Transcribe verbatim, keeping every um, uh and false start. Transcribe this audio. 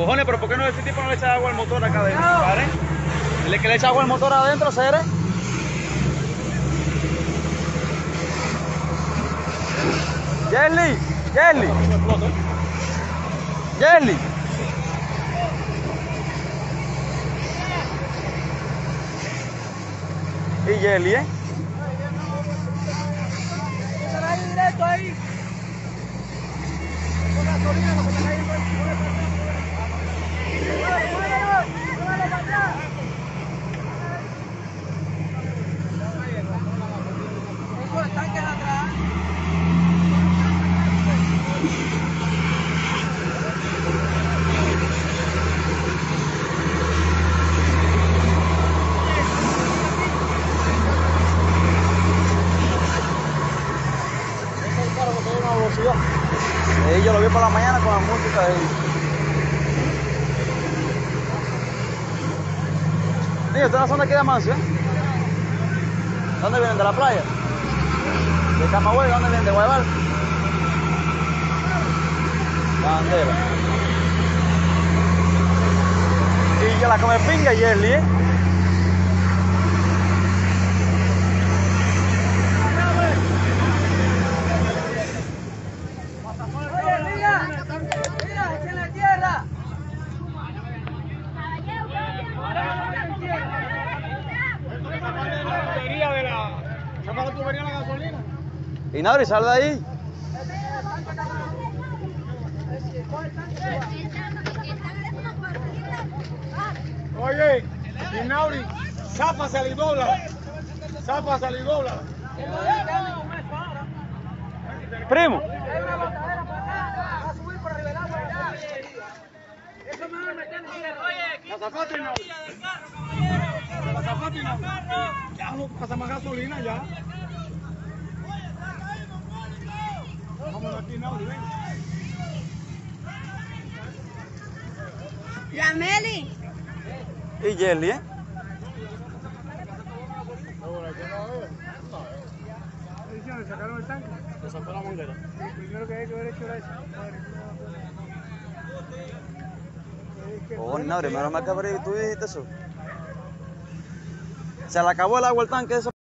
Cojones, pero ¿por qué no ese tipo no le echa agua al motor acá adentro? ¿Vale? El que le echa agua al motor adentro, Cere. Jelly, Jelly, Jelly. Y Jelly, ¿eh? Ahí directo ahí. Con gasolina, no se ahí. Y yo lo vi por la mañana con la música ahí. Digo, ¿ustedes no son de aquí de Amancio, eh? ¿Dónde vienen? ¿De la playa? ¿De Camagüey? ¿Dónde vienen? ¿De Guayabal? Bandera. Y yo la come pinga y el, ¿eh? Y nada, y sal de ahí. Oye, y Nauri, zapa salidobla. Zapa salidobla. Primo. Eso me va a meter en la zapata y no. La zapata y no. Ya no pasa más gasolina ya. La Meli y Jelly, ¿eh? ¿Le sacaron el tanque? Le sacó la manguera. Lo primero que hay que haber hecho era eso. Oh, no, primero me acabé y tú dijiste eso. Se le acabó el agua al tanque.